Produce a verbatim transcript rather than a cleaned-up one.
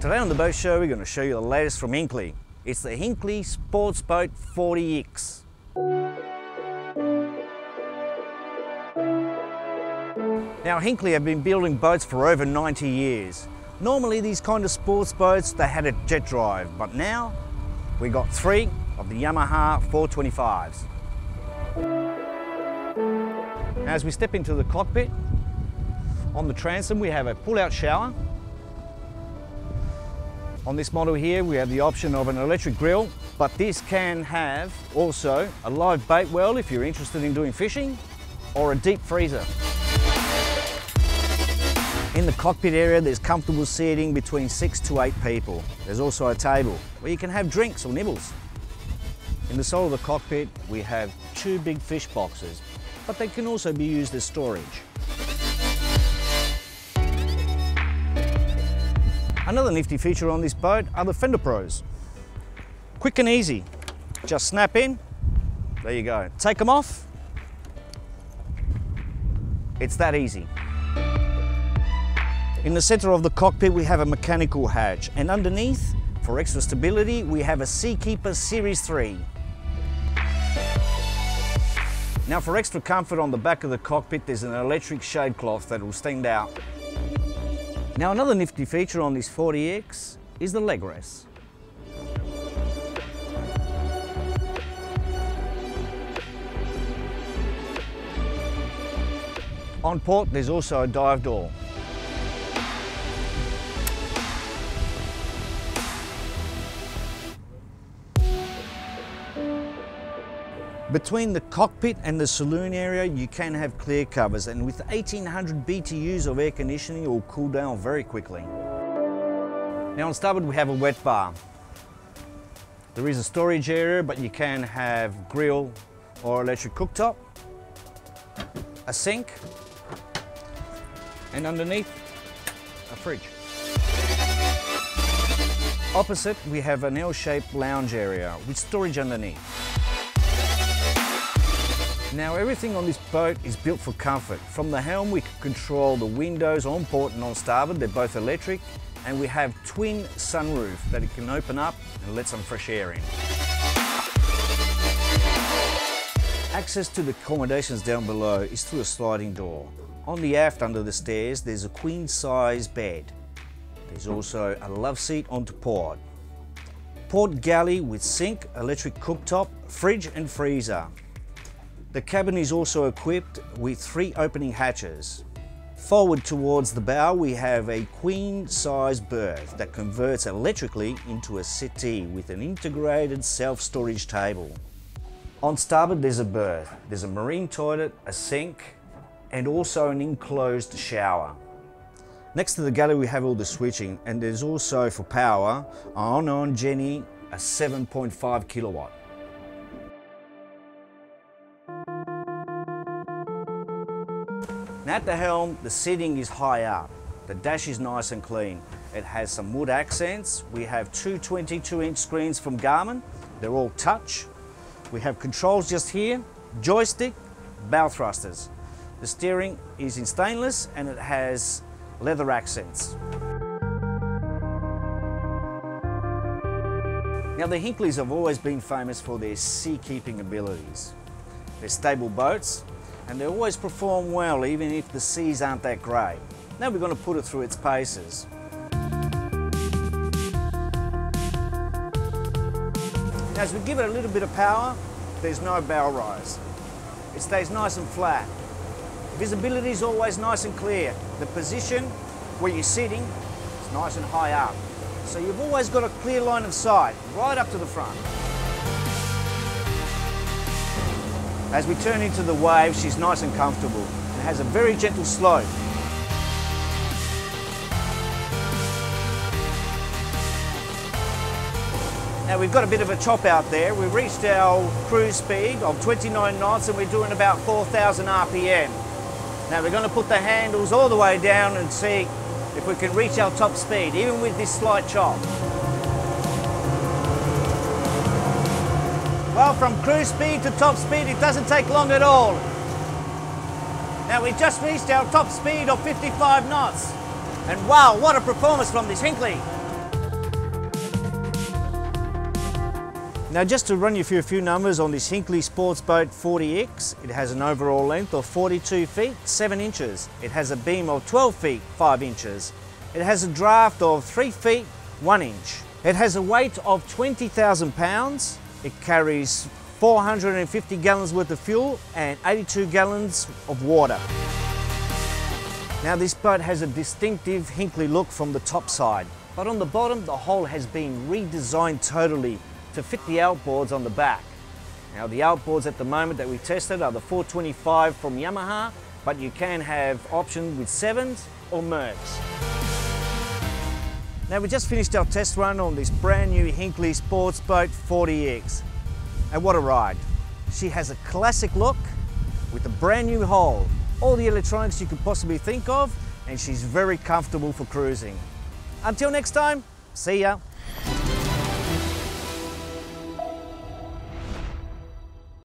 Today on the boat show we're going to show you the latest from Hinckley. It's the Hinckley Sports Boat forty X. Now Hinckley have been building boats for over ninety years. Normally these kind of sports boats, they had a jet drive, but now we got three of the Yamaha four twenty-fives. As we step into the cockpit, on the transom we have a pull-out shower. On this model here we have the option of an electric grill, but this can have also a live bait well if you're interested in doing fishing, or a deep freezer. In the cockpit area there's comfortable seating between six to eight people. There's also a table where you can have drinks or nibbles. In the sole of the cockpit we have two big fish boxes, but they can also be used as storage. Another nifty feature on this boat are the Fender Pros. Quick and easy, just snap in, there you go. Take them off, it's that easy. In the centre of the cockpit we have a mechanical hatch, and underneath, for extra stability, we have a Seakeeper Series three. Now for extra comfort on the back of the cockpit there's an electric shade cloth that will stand out. Now another nifty feature on this forty X is the leg rest. On port there's also a dive door. Between the cockpit and the saloon area you can have clear covers, and with eighteen hundred B T Us of air conditioning it will cool down very quickly. Now on starboard we have a wet bar. There is a storage area, but you can have grill or electric cooktop, a sink, and underneath a fridge. Opposite we have an L-shaped lounge area with storage underneath. Now everything on this boat is built for comfort. From the helm we can control the windows on port and on starboard, they're both electric, and we have twin sunroof that it can open up and let some fresh air in. Access to the accommodations down below is through a sliding door. On the aft under the stairs there's a queen size bed. There's also a love seat onto port. Port galley with sink, electric cooktop, fridge and freezer. The cabin is also equipped with three opening hatches. Forward towards the bow we have a queen-size berth that converts electrically into a settee with an integrated self-storage table. On starboard there's a berth, there's a marine toilet, a sink, and also an enclosed shower. Next to the galley we have all the switching, and there's also for power on on Jenny a seven point five kilowatt. At the helm, the seating is high up. The dash is nice and clean. It has some wood accents. We have two twenty-two inch screens from Garmin. They're all touch. We have controls just here, joystick, bow thrusters. The steering is in stainless and it has leather accents. Now the Hinkleys have always been famous for their seakeeping abilities. They're stable boats, and they always perform well even if the seas aren't that great. Now we're going to put it through its paces. As we give it a little bit of power, there's no bow rise. It stays nice and flat. Visibility is always nice and clear. The position where you're sitting is nice and high up. So you've always got a clear line of sight right up to the front. As we turn into the wave, she's nice and comfortable and has a very gentle slope. Now we've got a bit of a chop out there. We've reached our cruise speed of twenty-nine knots and we're doing about four thousand R P M. Now we're going to put the handles all the way down and see if we can reach our top speed, even with this slight chop. Well, from cruise speed to top speed, it doesn't take long at all. Now, we just reached our top speed of fifty-five knots. And wow, what a performance from this Hinckley. Now just to run you through a few numbers on this Hinckley Sports Boat forty X, it has an overall length of forty-two feet seven inches. It has a beam of twelve feet five inches. It has a draft of three feet one inch. It has a weight of twenty thousand pounds. It carries four hundred fifty gallons worth of fuel and eighty-two gallons of water. Now this boat has a distinctive Hinckley look from the top side, but on the bottom the hull has been redesigned totally to fit the outboards on the back. Now the outboards at the moment that we tested are the four twenty-five from Yamaha, but you can have option with sevens or Mercs. Now we just finished our test run on this brand new Hinckley Sports Boat forty X, and what a ride. She has a classic look with a brand new hull, all the electronics you could possibly think of, and she's very comfortable for cruising. Until next time, see ya.